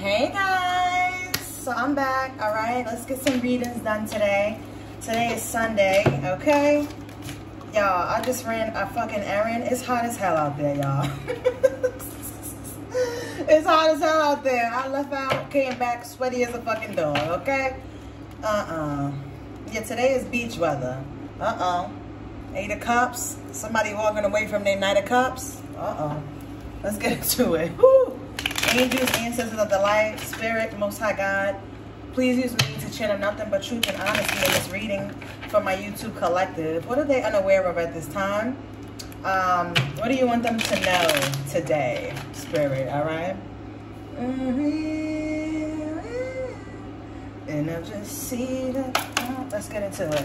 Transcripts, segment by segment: Hey guys, so I'm back. All right, let's get some readings done today. Today is Sunday, okay? Y'all, I just ran a fucking errand. It's hot as hell out there, y'all. It's hot as hell out there. I left out, came back, sweaty as a fucking dog, okay? Yeah, today is beach weather. Eight of Cups. Somebody walking away from their Knight of Cups. Let's get to it. Woo! Angels, ancestors of the light, spirit, most high God, please use me to channel nothing but truth and honesty in this reading for my YouTube collective. What are they unaware of at this time? What do you want them to know today, spirit? All right. And I'll just see that. Let's get into it.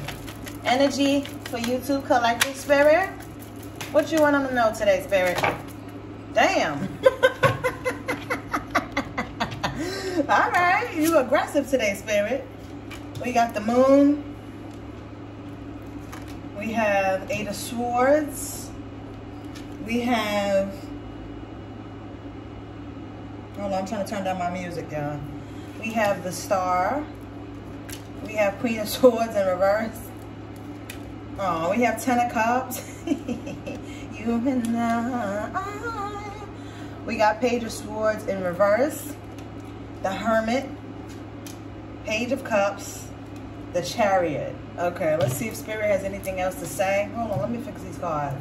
Energy for YouTube collective, spirit. What you want them to know today, spirit? Damn. All right, you aggressive today, spirit. We got the moon. We have Eight of Swords. We have... Hold on, I'm trying to turn down my music, y'all. We have the Star. We have Queen of Swords in reverse. Oh, we have Ten of Cups. You and I. We got Page of Swords in reverse. The Hermit, Page of Cups, the Chariot. Okay, let's see if Spirit has anything else to say. Hold on, let me fix these cards.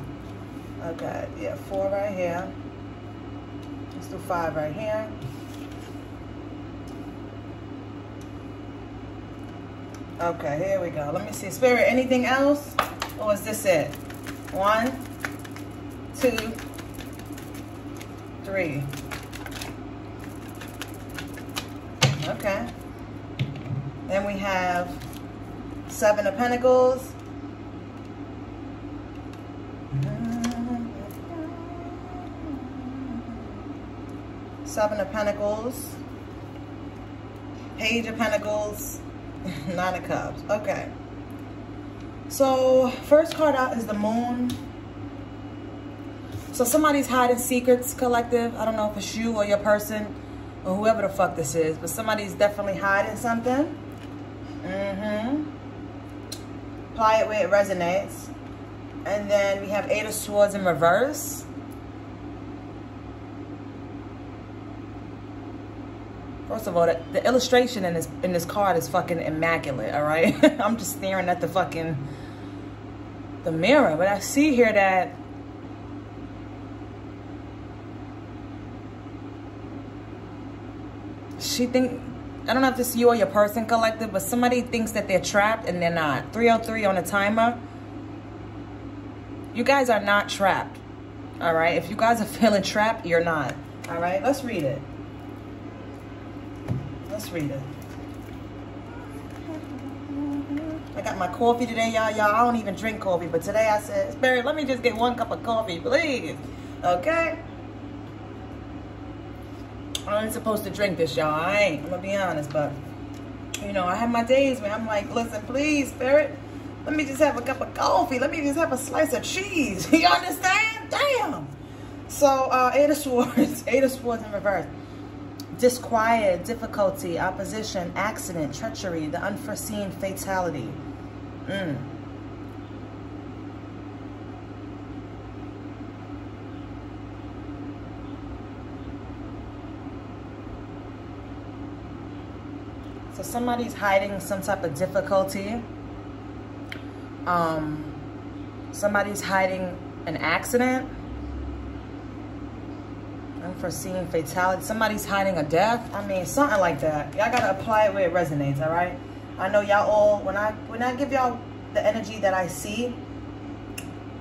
Okay, yeah, 4 right here. Let's do 5 right here. Okay, here we go. Let me see. Spirit, anything else? Or is this it? 1, 2, 3. Okay. Then we have Seven of Pentacles. Seven of Pentacles. Page of Pentacles. Nine of Cups. Okay. So, first card out is the Moon. So, somebody's hiding secrets, collective. I don't know if it's you or your person, or whoever the fuck this is, but somebody's definitely hiding something. Apply it where it resonates. And then we have Eight of Swords in reverse. First of all, the illustration in this card is fucking immaculate, all right? I'm just staring at the mirror, but I see here that she think, I don't know if this is you or your person, collective, but somebody thinks that they're trapped and they're not. 303 on the timer. You guys are not trapped. All right? If you guys are feeling trapped, you're not. All right? Let's read it. Let's read it. I got my coffee today, y'all. Y'all, I don't even drink coffee, but today I said, Spirit, let me just get 1 cup of coffee, please. Okay? I ain't supposed to drink this, y'all. I ain't. I'm going to be honest, but, you know, I have my days where I'm like, listen, please, Spirit, let me just have a cup of coffee. Let me just have a slice of cheese. You understand? Damn. So, Eight of Swords. Eight of Swords in reverse. Disquiet, difficulty, opposition, accident, treachery, the unforeseen fatality. So somebody's hiding some type of difficulty. Somebody's hiding an accident. Unforeseen fatality. Somebody's hiding a death. I mean, something like that. Y'all gotta apply it where it resonates, all right? I know y'all all, when I give y'all the energy that I see,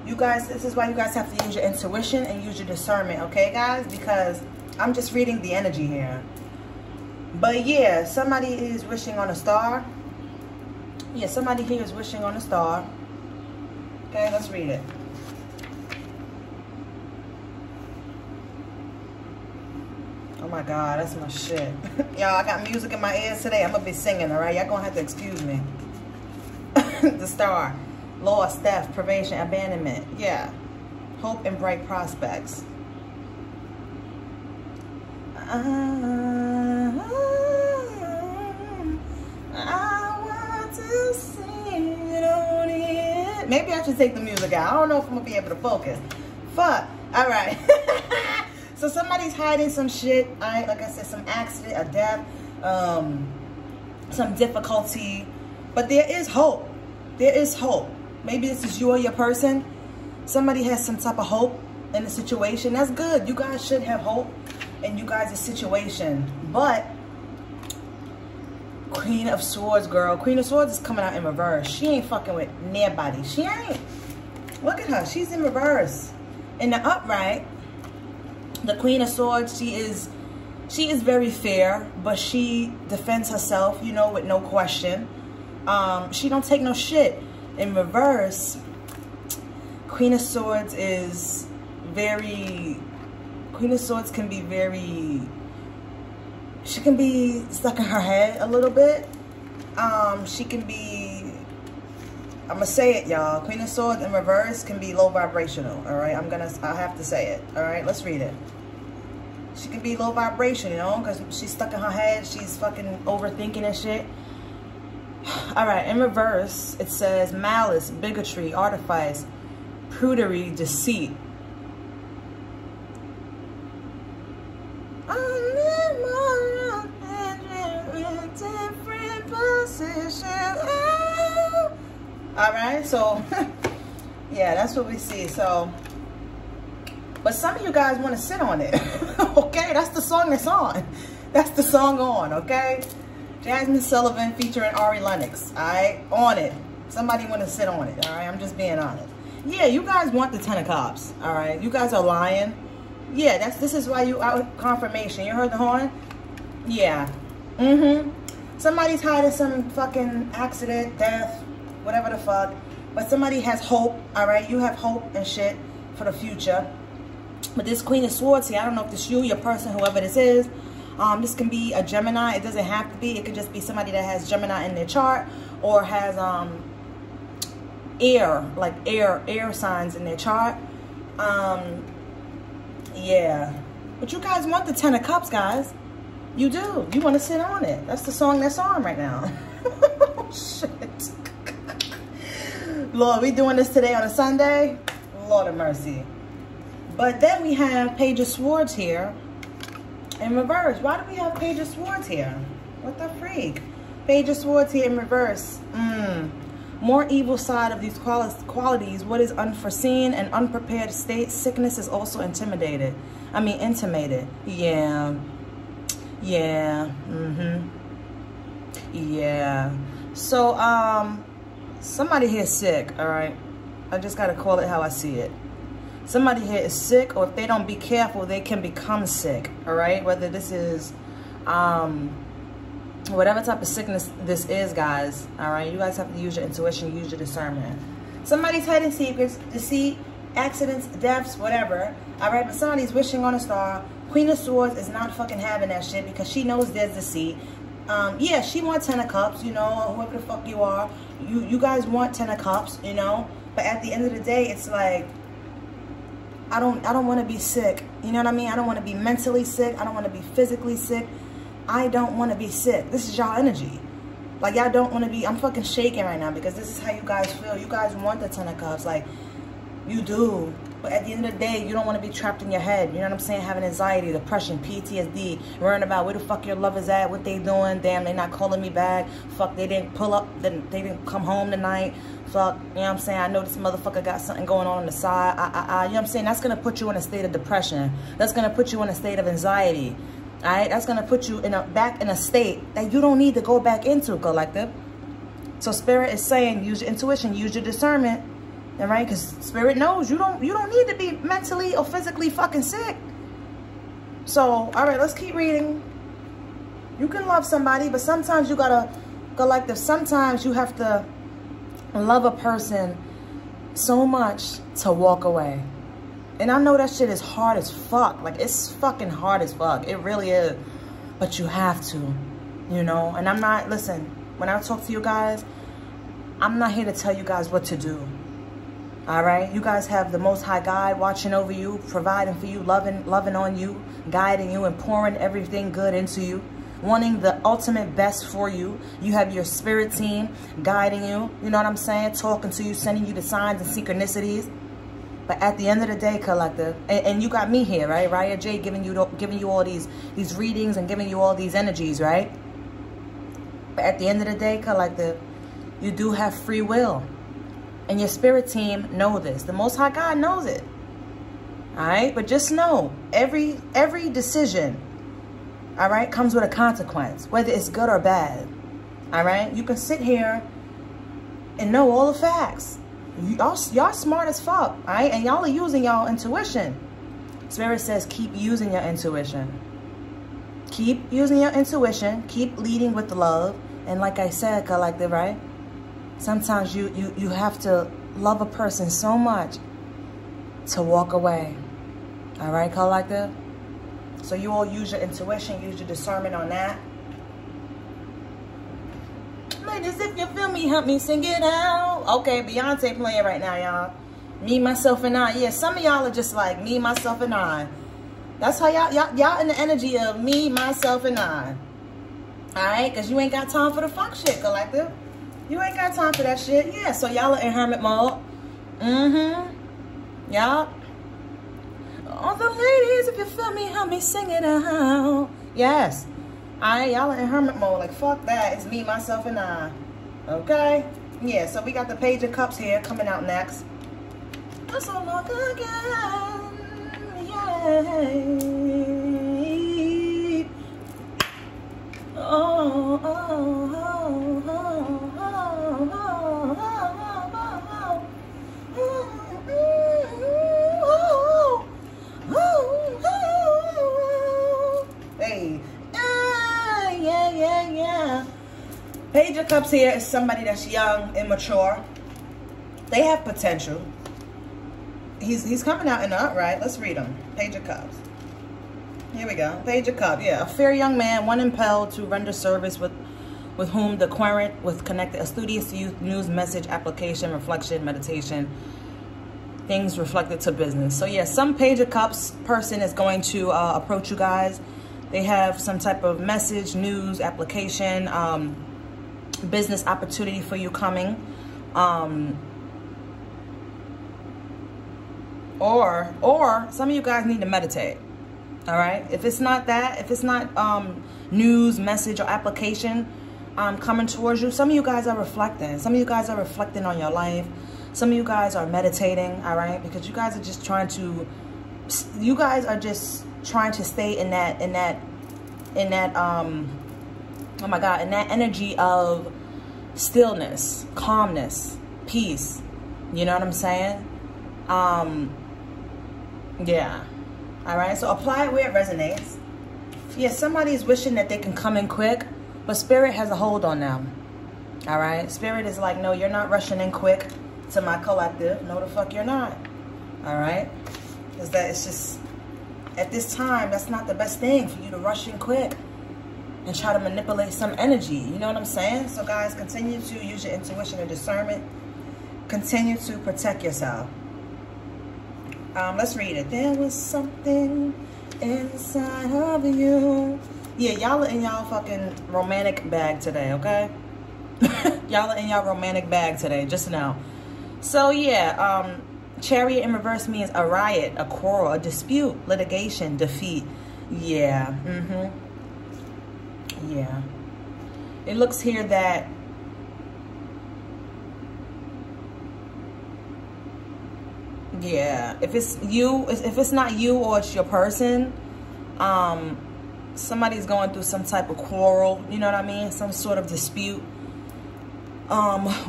you guys, this is why you guys have to use your intuition and use your discernment, okay, guys? Because I'm just reading the energy here. But yeah, somebody is wishing on a star. Yeah, somebody here is wishing on a star. Okay, let's read it. Oh my God, that's my shit. Y'all, I got music in my ears today. I'm going to be singing, all right? Y'all going to have to excuse me. The Star. Loss, theft, privation, abandonment. Yeah. Hope and bright prospects. Maybe I should take the music out. I don't know if I'm gonna be able to focus. Fuck. All right. So somebody's hiding some shit. Like I said, some accident, a death, some difficulty. But there is hope. There is hope. Maybe this is you or your person. Somebody has some type of hope in the situation. That's good. You guys should have hope in you guys' situation. But Queen of Swords, girl. Queen of Swords is coming out in reverse. She ain't fucking with nobody. She ain't. Look at her. She's in reverse. In the upright, the Queen of Swords, she is very fair, but she defends herself, you know, with no question. She don't take no shit. In reverse, Queen of Swords is very... Queen of Swords can be very... She can be stuck in her head a little bit. She can be... I'm gonna say it, y'all. Queen of Swords in reverse can be low vibrational, all right? I have to say it, all right? Let's read it. She can be low vibration, you know, because she's stuck in her head. She's fucking overthinking and shit. All right, in reverse, it says malice, bigotry, artifice, prudery, deceit. All right, so yeah, that's what we see. So, but some of you guys want to sit on it. Okay, that's the song that's on. That's the song on, okay? Jasmine Sullivan featuring Ari Lennox, all right? On it. Somebody want to sit on it, all right? I'm just being honest. Yeah, you guys want the 10 of Cups, all right? You guys are lying. Yeah, this is why you out confirmation. You heard the horn? Yeah. Mm-hmm. Somebody's hiding some fucking accident, death, whatever the fuck. But somebody has hope, all right? You have hope and shit for the future. But this Queen of Swords here, I don't know if this you, your person, whoever this is. This can be a Gemini. It doesn't have to be. It could just be somebody that has Gemini in their chart or has air, like air signs in their chart. Yeah. But you guys want the 10 of Cups, guys. You do. You want to sit on it. That's the song that's on right now. Shit. Lord, we doing this today on a Sunday? Lord of mercy. But then we have Page of Swords here. In reverse. Why do we have Page of Swords here? What the freak? Page of Swords here in reverse. More evil side of these qualities. What is unforeseen and unprepared state. Sickness is also intimidated. I mean, intimated. Yeah. Yeah. Mm-hmm. Yeah. So, somebody here is sick, all right? I just got to call it how I see it. Somebody here is sick, or if they don't be careful, they can become sick, all right? Whether this is, whatever type of sickness this is, guys, all right? You guys have to use your intuition, use your discernment. Somebody's hiding secrets, deceit, accidents, deaths, whatever, all right? But somebody's wishing on a star. Queen of Swords is not fucking having that shit because she knows there's deceit. Yeah, she wants 10 of Cups, you know, whoever the fuck you are. You guys want 10 of Cups, you know? But at the end of the day, it's like... I don't want to be sick. You know what I mean? I don't want to be mentally sick. I don't want to be physically sick. I don't want to be sick. This is y'all energy. Like, y'all don't want to be... I'm fucking shaking right now because this is how you guys feel. You guys want the 10 of Cups. Like, you do. But at the end of the day, you don't want to be trapped in your head. You know what I'm saying? Having anxiety, depression, PTSD, worrying about where the fuck your lover's at, what they doing. Damn, they not calling me back. Fuck, they didn't pull up. They didn't come home tonight. Fuck, you know what I'm saying? I know this motherfucker got something going on the side. You know what I'm saying? That's going to put you in a state of depression. That's going to put you in a state of anxiety. All right? That's going to put you in a state that you don't need to go back into, collective. So Spirit is saying, use your intuition, use your discernment. All right, because Spirit knows you don't need to be mentally or physically fucking sick. So, all right, let's keep reading. You can love somebody, but sometimes you gotta, collective, sometimes you have to love a person so much to walk away. And I know that shit is hard as fuck. Like, it's fucking hard as fuck. It really is. But you have to, you know. And I'm not, listen, when I talk to you guys, I'm not here to tell you guys what to do. All right, you guys have the Most High God watching over you, providing for you, loving on you, guiding you, and pouring everything good into you. wanting the ultimate best for you. You have your spirit team guiding you, you know what I'm saying, talking to you, sending you the signs and synchronicities. But at the end of the day, collective, and you got me here, right? Raya J giving you all these readings and giving you all these energies, right? But at the end of the day, collective, you do have free will. And your spirit team know this. The Most High God knows it. All right? But just know, every decision, all right, comes with a consequence, whether it's good or bad. All right? You can sit here and know all the facts. Y'all smart as fuck, all right? And y'all are using y'all intuition. Spirit says keep using your intuition. Keep using your intuition. Keep leading with love. And like I said, collective, right? Sometimes you have to love a person so much to walk away. All right, collective? So you all use your intuition, use your discernment on that. Ladies, if you feel me, help me sing it out. Okay, Beyonce playing right now, y'all. Me, myself, and I. Yeah, some of y'all are just like me, myself, and I. That's how y'all in the energy of me, myself, and I. All right? Because you ain't got time for the fuck shit, collective. You ain't got time for that shit. Yeah, so y'all are in hermit mode. Mm-hmm. Y'all. All the ladies, if you feel me, help me sing it out. Yes. Alright, y'all are in hermit mode. Like, fuck that. It's me, myself, and I. Okay? Yeah, so we got the Page of Cups here coming out next. That's all I could get. Yay. Oh, oh, oh, oh, oh, oh, oh, oh, oh, oh. Hey. Yeah. Page of Cups here is somebody that's young, immature. They have potential. He's coming out and up, right? Let's read him. Page of Cups. Here we go. Page of Cups. Yeah, a fair young man, one impelled to render service with whom the querent was connected. A studious youth, news, message, application, reflection, meditation. Things reflected to business. So yeah, some Page of Cups person is going to approach you guys. They have some type of message, news, application, business opportunity for you coming. Or some of you guys need to meditate, all right? If it's not that, if it's not news, message, or application coming towards you, some of you guys are reflecting. Some of you guys are reflecting on your life. Some of you guys are meditating, all right? Because you guys are just trying to, you guys are just trying to stay in that energy of stillness, calmness, peace. You know what I'm saying? Yeah. All right. So apply it where it resonates. Yeah. Somebody's wishing that they can come in quick, but spirit has a hold on them. All right. Spirit is like, no, you're not rushing in quick to my collective. No, the fuck you're not. All right. Cause that it's just, at this time, that's not the best thing for you to rush in quick and try to manipulate some energy. You know what I'm saying? So, guys, continue to use your intuition and discernment. Continue to protect yourself. Let's read it. There was something inside of you. Yeah, y'all are in y'all fucking romantic bag today, okay? Y'all are in y'all romantic bag today, just now. So, yeah, Chariot in reverse means a riot, a quarrel, a dispute, litigation, defeat. Yeah. Mm-hmm. Yeah. It looks here that yeah, if it's you, if it's not you or it's your person, somebody's going through some type of quarrel, you know what I mean? Some sort of dispute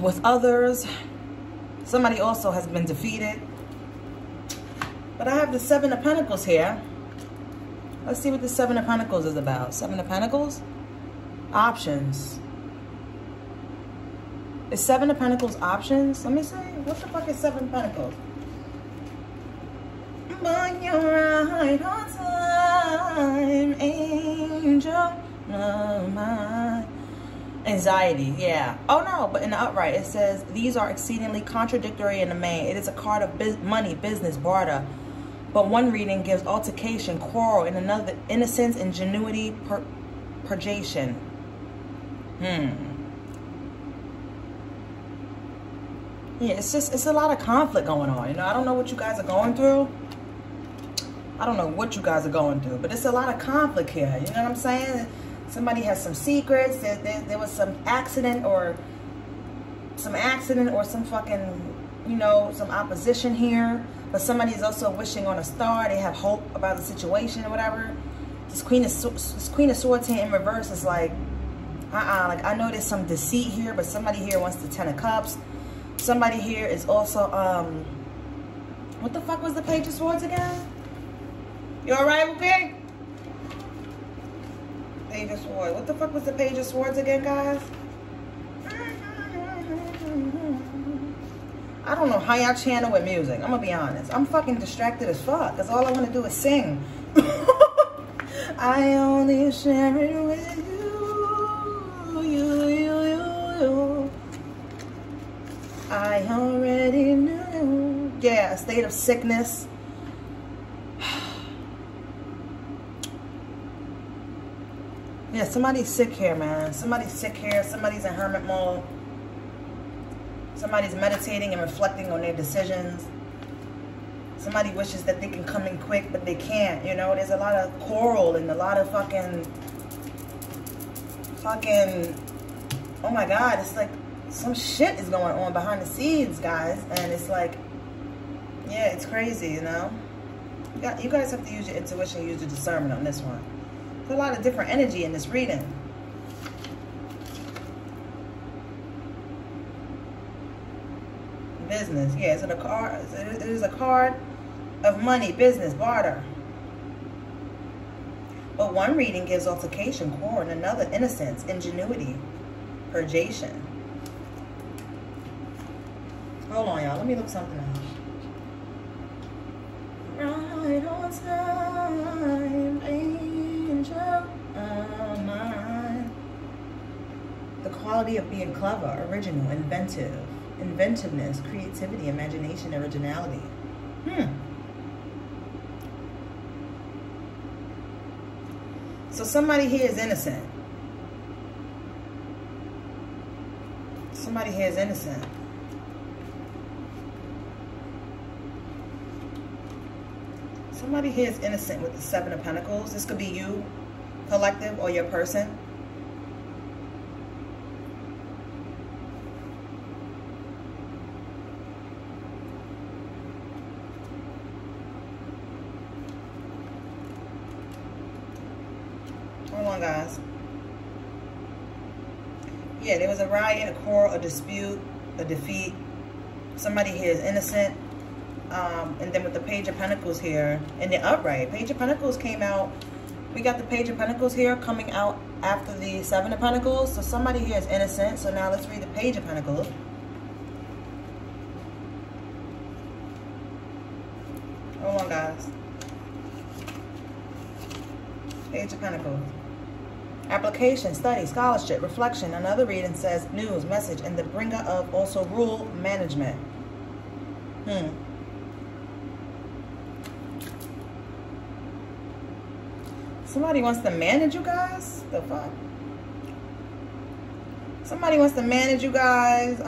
with others. Somebody also has been defeated. But I have the Seven of Pentacles here. Let's see what the Seven of Pentacles is about. Seven of Pentacles? Options. Is Seven of Pentacles options? Let me see. What the fuck is Seven of Pentacles? But you're right on time, angel of mine. Anxiety, yeah. Oh no, but in the upright it says these are exceedingly contradictory in the main. It is a card of money, business, barter. But one reading gives altercation, quarrel, and another innocence, ingenuity, projection. Yeah, it's a lot of conflict going on. You know, I don't know what you guys are going through. I don't know what you guys are going through, but it's a lot of conflict here. You know what I'm saying? Somebody has some secrets. There was some accident or some fucking, you know, some opposition here. But somebody's also wishing on a star. They have hope about the situation or whatever. This Queen of Swords here in reverse is like, like, I know there's some deceit here, but somebody here wants the Ten of Cups. Somebody here is also, what the fuck was the Page of Swords again? You alright, okay? Page of Swords. What the fuck was the Page of Swords again, guys? I don't know how y'all channel with music. I'm gonna be honest. I'm fucking distracted as fuck, because all I want to do is sing. I only share it with you, you. I already knew. Yeah, a state of sickness. Yeah, somebody's sick here, man. Somebody's sick here. Somebody's in hermit mode. Somebody's meditating and reflecting on their decisions. Somebody wishes that they can come in quick, but they can't. You know, there's a lot of quarrel and a lot of fucking, oh my God, it's like some shit is going on behind the scenes, guys. And it's like, yeah, it's crazy, you know? You guys have to use your intuition, use your discernment on this one. There's a lot of different energy in this reading. Business, yeah, so the card, it is a card of money, business, barter. But one reading gives altercation, quarrel, and another innocence, ingenuity, purgation. Hold on, y'all, let me look something up. Right on time, angel of mine. The quality of being clever, original, inventive. Inventiveness, creativity, imagination, originality. So somebody here is innocent. Somebody here is innocent. Somebody here is innocent with the Seven of Pentacles. This could be you, collective, or your person. Guys, yeah, there was a riot, a quarrel, a dispute, a defeat. Somebody here is innocent. And then with the Page of Pentacles here and the upright, Page of Pentacles came out. We got the Page of Pentacles here coming out after the Seven of Pentacles. So somebody here is innocent. So now let's read the Page of Pentacles. Hold on, guys. Page of Pentacles. Application, study, scholarship, reflection. Another reading says news, message, and the bringer of also rule management. Somebody wants to manage you guys? The fuck? Somebody wants to manage you guys.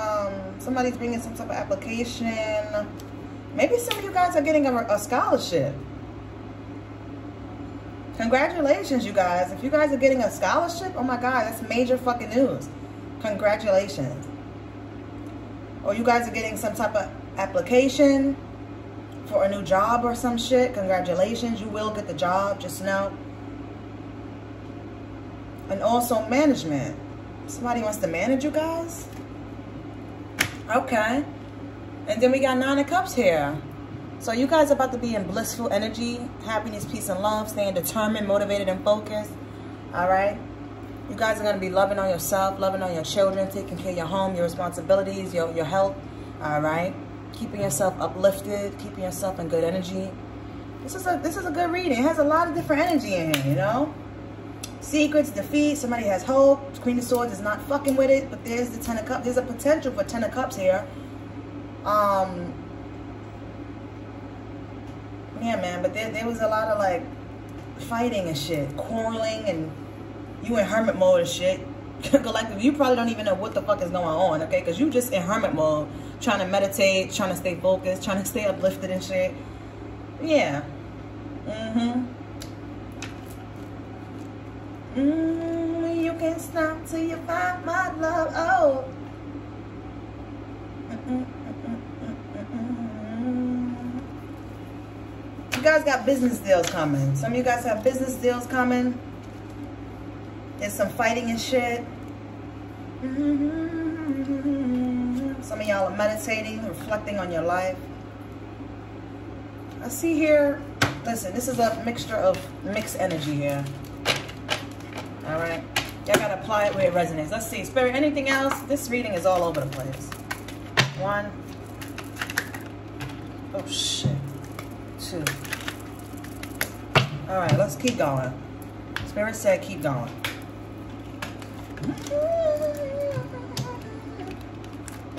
Somebody's bringing some type of application. Maybe some of you guys are getting a scholarship. Congratulations, you guys. If you guys are getting a scholarship, oh my God, that's major fucking news. Congratulations. Or you guys are getting some type of application for a new job or some shit. Congratulations, you will get the job, just know. And also management. Somebody wants to manage you guys? Okay. And then we got Nine of Cups here. So you guys are about to be in blissful energy, happiness, peace, and love, staying determined, motivated, and focused, all right? You guys are going to be loving on yourself, loving on your children, taking care of your home, your responsibilities, your health, all right? Keeping yourself uplifted, keeping yourself in good energy. This is a good reading. It has a lot of different energy in here, you know? Secrets, defeat, somebody has hope. Queen of Swords is not fucking with it, but there's the Ten of Cups. There's a potential for Ten of Cups here. Yeah, man, but there was a lot of, like, fighting and shit, quarreling and you in hermit mode and shit. Collective, you probably don't even know what the fuck is going on, okay? Because you just in hermit mode, trying to meditate, trying to stay focused, trying to stay uplifted and shit. Yeah. You can't stop till you find my love. Oh. You guys got business deals coming. Some of you guys have business deals coming. There's some fighting and shit. Some of y'all are meditating, reflecting on your life. I see here, listen, this is a mixture of mixed energy here. All right. Y'all got to apply it where it resonates. Let's see. Spirit, anything else? This reading is all over the place. One. Oh, shit. Two. All right. Let's keep going. Spirit said keep going.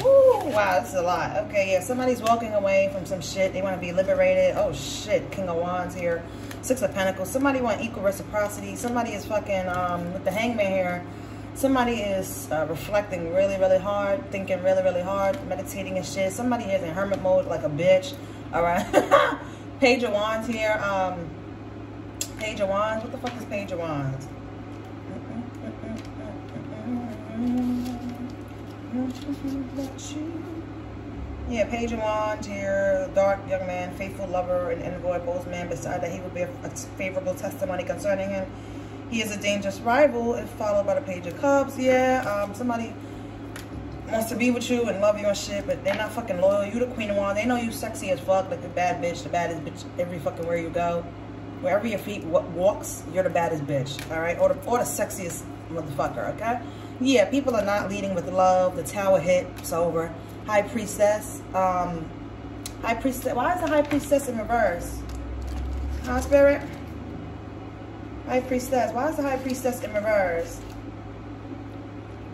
Ooh, wow, this is a lot. Okay, yeah, somebody's walking away from some shit. They want to be liberated. Oh, shit. King of Wands here. Six of Pentacles. Somebody want equal reciprocity. Somebody is fucking, with the hangman here, somebody is reflecting really, really hard, thinking really, really hard, meditating and shit. Somebody is in hermit mode like a bitch. All right. Page of Wands here. Page of Wands. What the fuck is Page of Wands? Yeah, Page of Wands here. Dark young man, faithful lover, and envoy, bold man. Beside that, he will be a favorable testimony concerning him. He is a dangerous rival, if followed by the Page of Cups. Yeah, somebody wants to be with you and love you and shit, but they're not fucking loyal. You the Queen of Wands. They know you sexy as fuck, like the bad bitch, the baddest bitch every fucking where you go. Wherever your feet walks, you're the baddest bitch, all right? Or the sexiest motherfucker, okay? Yeah, people are not leading with love. The Tower hit, it's over. High Priestess. High Priestess. Why is the High Priestess in reverse? Huh, Spirit? High Priestess. Why is the High Priestess in reverse?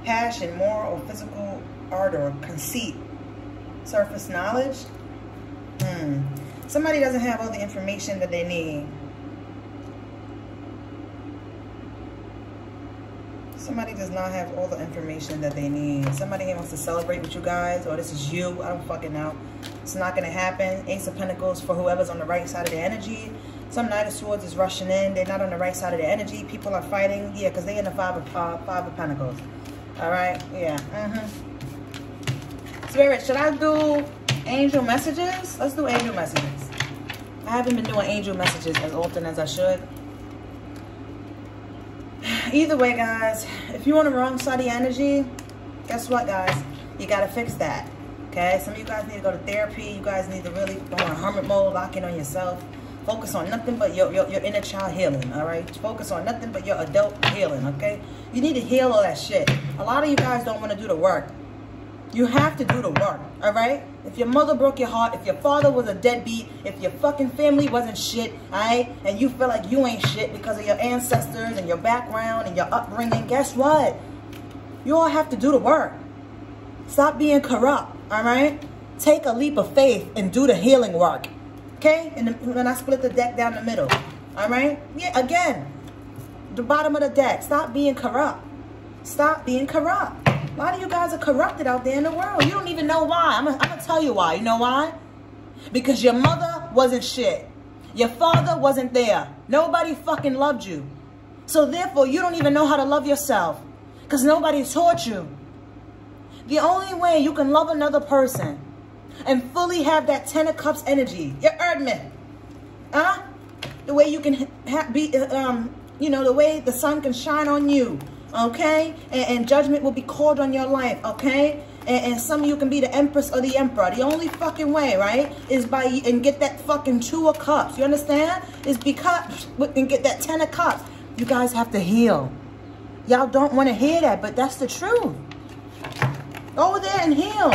Passion, moral, or physical ardor, conceit, surface knowledge. Somebody doesn't have all the information that they need. Somebody does not have all the information that they need. Somebody wants to celebrate with you guys, or this is you. I don't fucking know. It's not going to happen. Ace of Pentacles for whoever's on the right side of their energy. Some Knight of Swords is rushing in. They're not on the right side of their energy. People are fighting. Yeah, because they're in the Five of Pentacles. All right? Yeah. Spirit, should I do angel messages? Let's do angel messages. I haven't been doing angel messages as often as I should. Either way, guys, if you're on the wrong side of your energy, guess what, guys? You got to fix that, okay? Some of you guys need to go to therapy. You guys need to really go on hermit mode, lock in on yourself. Focus on nothing but your inner child healing, all right? Focus on nothing but your adult healing, okay? You need to heal all that shit. A lot of you guys don't want to do the work. You have to do the work, all right? If your mother broke your heart, if your father was a deadbeat, if your fucking family wasn't shit, all right? And you feel like you ain't shit because of your ancestors and your background and your upbringing, guess what? You all have to do the work. Stop being corrupt, all right? Take a leap of faith and do the healing work, okay? And when I split the deck down the middle, all right? Yeah, again, the bottom of the deck. Stop being corrupt. Stop being corrupt. A lot of you guys are corrupted out there in the world. You don't even know why. I'm going to tell you why. You know why? Because your mother wasn't shit. Your father wasn't there. Nobody fucking loved you. So therefore, you don't even know how to love yourself. Because nobody taught you. The only way you can love another person and fully have that Ten of Cups energy. Your Erdman. Huh? The way you can be, you know, the way the sun can shine on you. Okay, and judgment will be called on your life, okay? And some of you can be the empress or the emperor. The only fucking way, right, is by, and get that fucking Two of Cups, you understand? Is because, and get that Ten of Cups. You guys have to heal. Y'all don't want to hear that, but that's the truth. Go there and heal.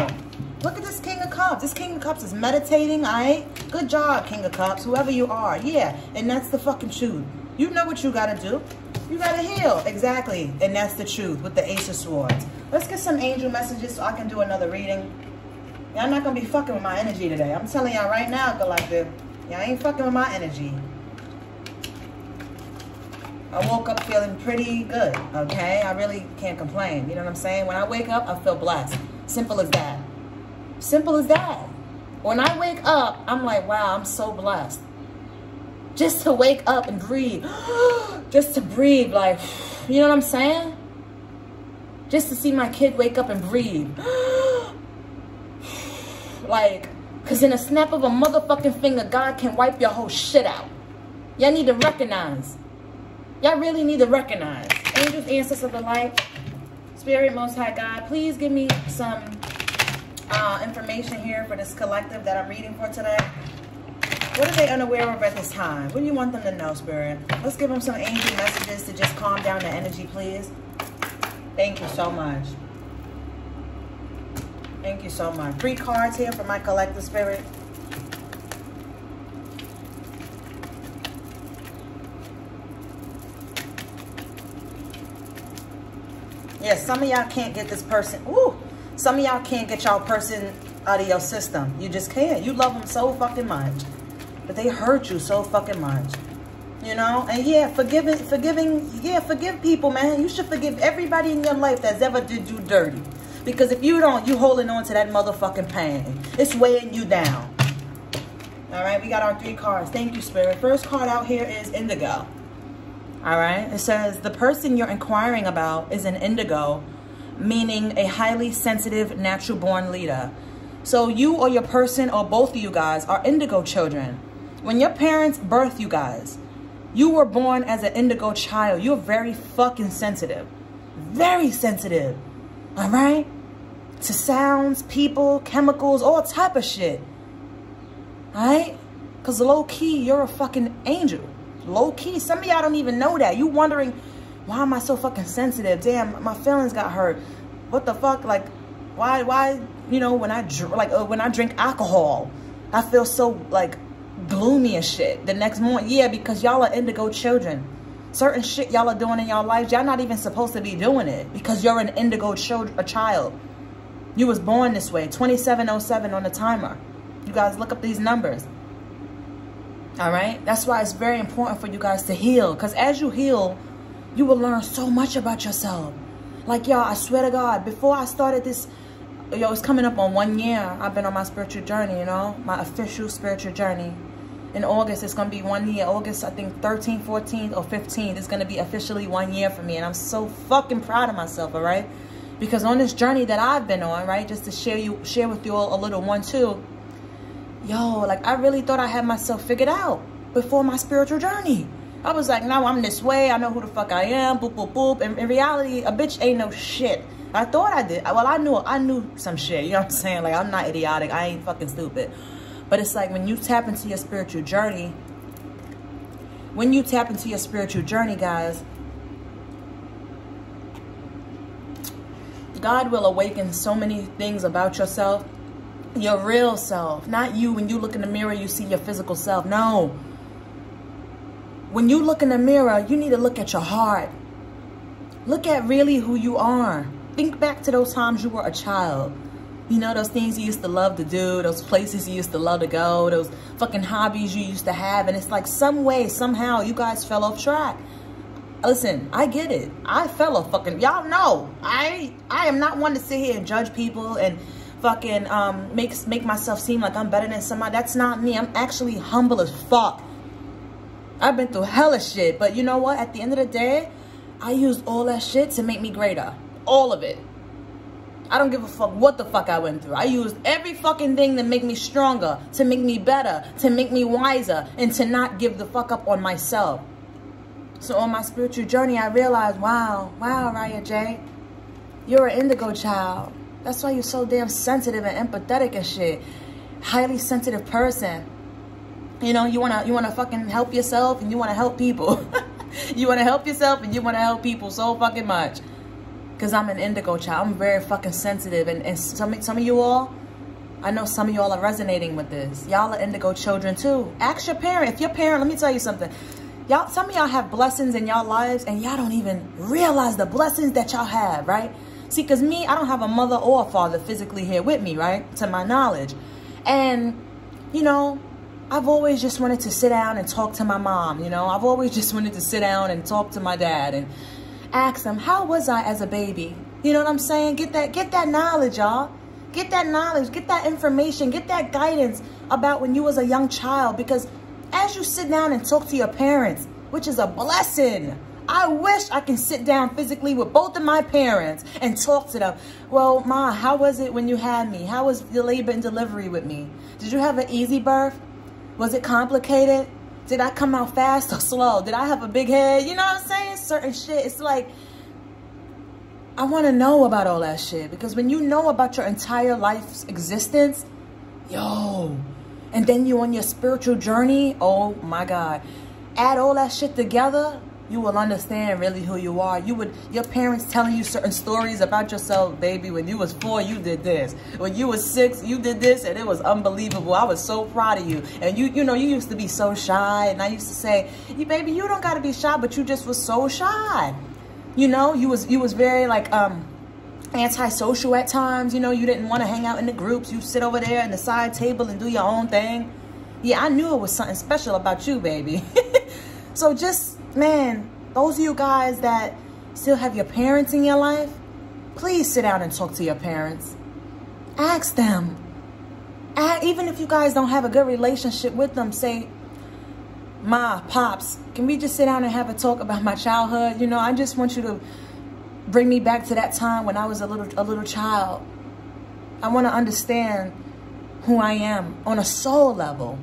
Look at this King of Cups. This King of Cups is meditating, all right? Good job, King of Cups, whoever you are. Yeah, and that's the fucking truth. You know what you got to do. You gotta heal, exactly, and that's the truth with the Ace of Swords. Let's get some angel messages so I can do another reading. Y'all not gonna be fucking with my energy today. I'm telling y'all right now, Galactic, y'all ain't fucking with my energy. I woke up feeling pretty good, okay? I really can't complain, you know what I'm saying? When I wake up, I feel blessed. Simple as that. Simple as that. When I wake up, I'm like, wow, I'm so blessed. Just to wake up and breathe. Just to breathe, like, you know what I'm saying? Just to see my kid wake up and breathe. Like, because in a snap of a motherfucking finger, God can wipe your whole shit out. Y'all need to recognize. Y'all really need to recognize. Angels, ancestors of the light, Spirit, Most High God, please give me some information here for this collective that I'm reading for today. What are they unaware of at this time? What do you want them to know, Spirit? Let's give them some angel messages to just calm down the energy, please. Thank you so much. Thank you so much. 3 cards here for my collective, Spirit. Yes, some of y'all can't get this person. Ooh, some of y'all can't get y'all person out of your system. You just can't. You love them so fucking much, but they hurt you so fucking much. You know. And yeah, forgive people, man. You should forgive everybody in your life that's ever did you dirty, because if you don't, you holding on to that motherfucking pain. It's weighing you down. All right, we got our 3 cards. Thank you, Spirit. First card out here is indigo. Alright, it says, the person you're inquiring about is an indigo, meaning a highly sensitive, natural-born leader. So you or your person or both of you guys are indigo children. When your parents birthed you guys, you were born as an indigo child. You're very fucking sensitive. Very sensitive. Alright? To sounds, people, chemicals, all type of shit. Alright? Because low-key, you're a fucking angel. Low-key, some of y'all don't even know that. You wondering, why am I so fucking sensitive? Damn, my feelings got hurt. What the fuck? Like, why, you know, when I drink alcohol, I feel so, like, gloomy and shit the next morning. Yeah, because y'all are indigo children. Certain shit y'all are doing in y'all life, y'all not even supposed to be doing it, because you're an indigo child. You was born this way. 2707 on the timer. You guys look up these numbers. All right, that's why it's very important for you guys to heal, because as you heal, you will learn so much about yourself. Like, y'all, I swear to God, before I started this, yo, it's coming up on 1 year. I've been on my spiritual journey, you know, my official spiritual journey. In August, it's going to be 1 year. August, I think 13th, 14th, or 15th is going to be officially 1 year for me, and I'm so fucking proud of myself, all right? Because on this journey that I've been on, right, just to share with you all a little one, too, yo, like, I really thought I had myself figured out before my spiritual journey. I was like, no, I'm this way. I know who the fuck I am. Boop, boop, boop. And in reality, a bitch ain't no shit. I thought I did. Well, I knew some shit. You know what I'm saying? Like, I'm not idiotic. I ain't fucking stupid. But it's like when you tap into your spiritual journey, guys, God will awaken so many things about yourself. Your real self. Not you when you look in the mirror, you see your physical self. No. When you look in the mirror, you need to look at your heart. Look at really who you are. Think back to those times you were a child. You know, those things you used to love to do, those places you used to love to go, those fucking hobbies you used to have. And it's like some way, somehow, you guys fell off track. Listen, I get it. I fell off fucking... Y'all know. I am not one to sit here and judge people and... fucking make myself seem like I'm better than somebody. That's not me. I'm actually humble as fuck. I've been through hella shit, but you know what? At the end of the day, I used all that shit to make me greater. All of it. I don't give a fuck what the fuck I went through. I used every fucking thing to make me stronger, to make me better, to make me wiser, and to not give the fuck up on myself. So on my spiritual journey, I realized, wow, Raya J, you're an indigo child. That's why you're so damn sensitive and empathetic and shit. Highly sensitive person. You know, you wanna fucking help yourself and you wanna help people. You wanna help yourself and you wanna help people so fucking much. Cause I'm an indigo child. I'm very fucking sensitive, and some of you all, I know some of y'all are resonating with this. Y'all are indigo children too. Ask your parent. If your parent, let me tell you something. Y'all, some of y'all have blessings in y'all lives and y'all don't even realize the blessings that y'all have, right? See, because me, I don't have a mother or a father physically here with me, right? To my knowledge. And, you know, I've always just wanted to sit down and talk to my mom, you know. I've always just wanted to sit down and talk to my dad and ask them, how was I as a baby? You know what I'm saying? Get that knowledge, y'all. Get that knowledge, get that information, get that guidance about when you was a young child. Because as you sit down and talk to your parents, which is a blessing. I wish I can sit down physically with both of my parents and talk to them. Well, Ma, how was it when you had me? How was the labor and delivery with me? Did you have an easy birth? Was it complicated? Did I come out fast or slow? Did I have a big head? You know what I'm saying? Certain shit. It's like, I want to know about all that shit. Because when you know about your entire life's existence, yo, and then you're on your spiritual journey, oh my God. Add all that shit together, you will understand really who you are. You would, your parents telling you certain stories about yourself. Baby, when you was 4, you did this. When you was 6, you did this, and it was unbelievable. I was so proud of you. And you know, you used to be so shy, and I used to say, baby, you don't gotta be shy, but you just was so shy. You know, you was very like antisocial at times. You know, you didn't want to hang out in the groups. You sit over there in the side table and do your own thing. Yeah, I knew it was something special about you, baby. So just, man, those of you guys that still have your parents in your life, please sit down and talk to your parents. Ask them. Even if you guys don't have a good relationship with them, say, Ma, Pops, can we just sit down and have a talk about my childhood? You know, I just want you to bring me back to that time when I was a little child. I want to understand who I am on a soul level.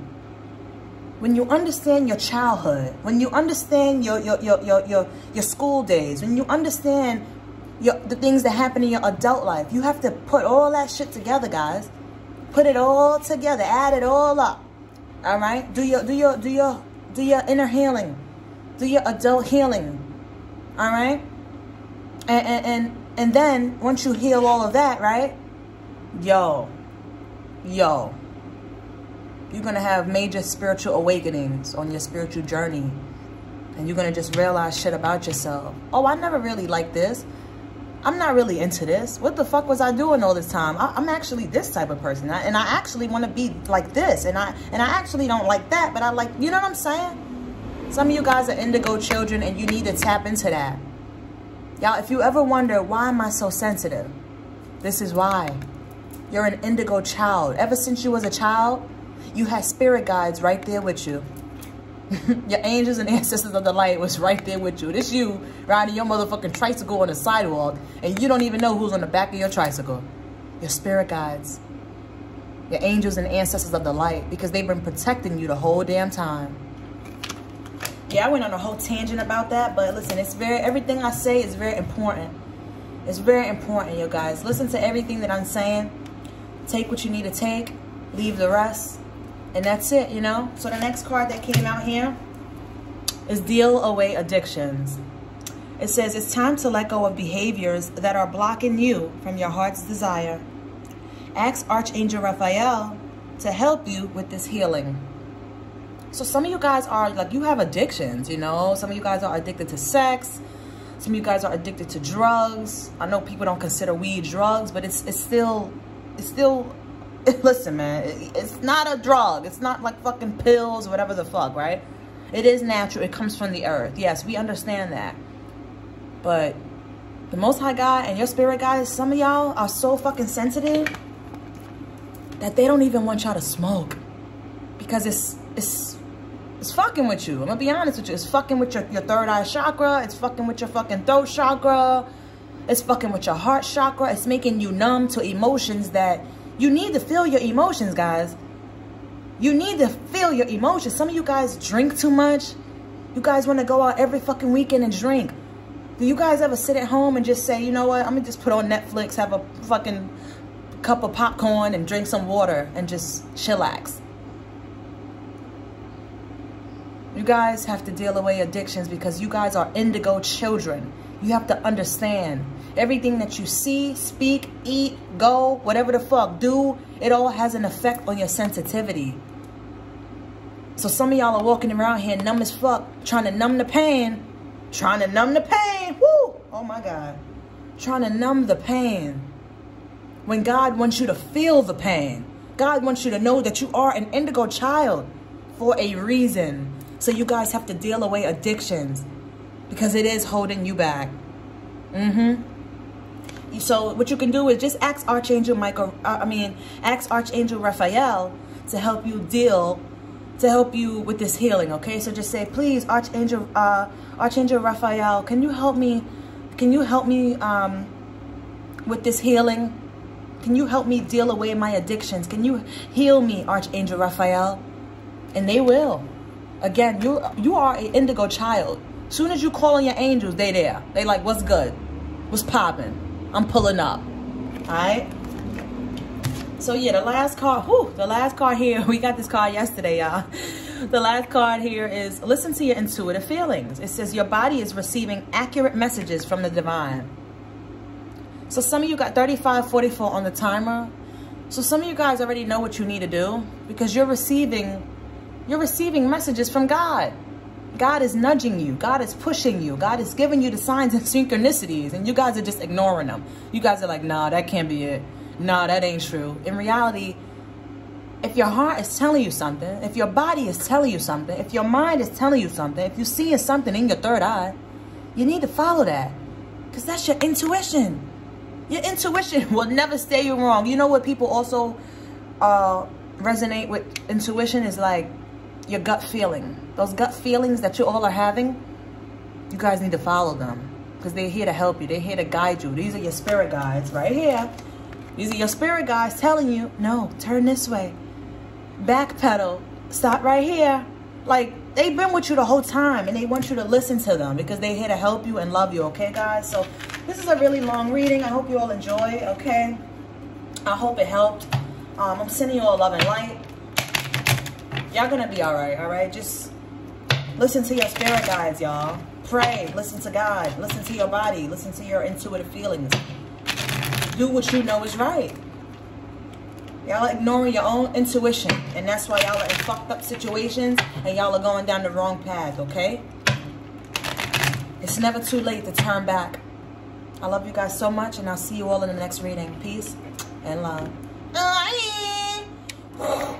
When you understand your childhood, when you understand your school days, when you understand the things that happen in your adult life, you have to put all that shit together, guys. Put it all together, add it all up. All right, do your inner healing, do your adult healing. All right, and then once you heal all of that, right, yo. You're going to have major spiritual awakenings on your spiritual journey. And you're going to just realize shit about yourself. Oh, I never really liked this. I'm not really into this. What the fuck was I doing all this time? I'm actually this type of person. And I actually want to be like this. And I actually don't like that. But I like, you know what I'm saying? Some of you guys are indigo children and you need to tap into that. Y'all, if you ever wonder, why am I so sensitive? This is why. You're an indigo child. Ever since you was a child, you had spirit guides right there with you. Your angels and ancestors of the light was right there with you. This you riding your motherfucking tricycle on the sidewalk, and you don't even know who's on the back of your tricycle. Your spirit guides. Your angels and ancestors of the light, because they've been protecting you the whole damn time. Yeah, I went on a whole tangent about that, but listen, everything I say is very important. It's very important, you guys. Listen to everything that I'm saying. Take what you need to take. Leave the rest. And that's it, you know? So the next card that came out here is Deal Away Addictions. It says, it's time to let go of behaviors that are blocking you from your heart's desire. Ask Archangel Raphael to help you with this healing. So some of you guys are, like, you have addictions, you know? Some of you guys are addicted to sex. Some of you guys are addicted to drugs. I know people don't consider weed drugs, but it's still... Listen, man, it's not a drug. It's not like fucking pills, whatever the fuck, right? It is natural. It comes from the earth. Yes, we understand that. But the Most High God and your spirit guys, some of y'all are so fucking sensitive that they don't even want y'all to smoke. Because it's fucking with you. I'm going to be honest with you. It's fucking with your third eye chakra. It's fucking with your fucking throat chakra. It's fucking with your heart chakra. It's making you numb to emotions that... You need to feel your emotions, guys. You need to feel your emotions. Some of you guys drink too much. You guys want to go out every fucking weekend and drink. Do you guys ever sit at home and just say, you know what? I'm going to just put on Netflix, have a fucking cup of popcorn and drink some water and just chillax. You guys have to deal away addictions because you guys are indigo children. You have to understand everything that you see, speak, eat, go, whatever the fuck, do, it all has an effect on your sensitivity. So some of y'all are walking around here numb as fuck, trying to numb the pain. Woo! Oh my God. Trying to numb the pain. When God wants you to feel the pain. God wants you to know that you are an indigo child. for a reason. So you guys have to deal away addictions because it is holding you back. So what you can do is just ask Archangel Michael, ask Archangel Raphael to help you deal, to help you with this healing, okay? So just say, please, Archangel Raphael, can you help me? Can you help me with this healing? Can you help me deal away my addictions? Can you heal me, Archangel Raphael? And they will. Again, you are an indigo child. Soon as you call on your angels, they there. They like, what's good? What's poppin'? I'm pulling up. All right. So yeah, the last card. Whew, the last card here. We got this card yesterday, y'all. The last card here is listen to your intuitive feelings. It says your body is receiving accurate messages from the divine. So some of you got 35:44 on the timer. So some of you guys already know what you need to do because you're receiving messages from God. God is nudging you. God is pushing you. God is giving you the signs and synchronicities, and you guys are just ignoring them. You guys are like, nah, that can't be it. Nah, that ain't true. In reality, if your heart is telling you something, if your body is telling you something, if your mind is telling you something, if you're seeing something in your third eye, you need to follow that because that's your intuition. Your intuition will never steer you wrong. You know what people also resonate with intuition is like your gut feeling. Those gut feelings that you all are having, you guys need to follow them because they're here to help you. They're here to guide you. These are your spirit guides right here. These are your spirit guides telling you, no, turn this way. Backpedal. Stop right here. Like, they've been with you the whole time and they want you to listen to them because they're here to help you and love you, okay, guys? So this is a really long reading. I hope you all enjoy, okay? I hope it helped. I'm sending you all love and light. Y'all gonna be all right, all right? Just listen to your spirit guides, y'all. Pray, listen to God, listen to your body, listen to your intuitive feelings. Do what you know is right. Y'all ignoring your own intuition, and that's why y'all are in fucked up situations and y'all are going down the wrong path, okay? It's never too late to turn back. I love you guys so much, and I'll see you all in the next reading. Peace and love.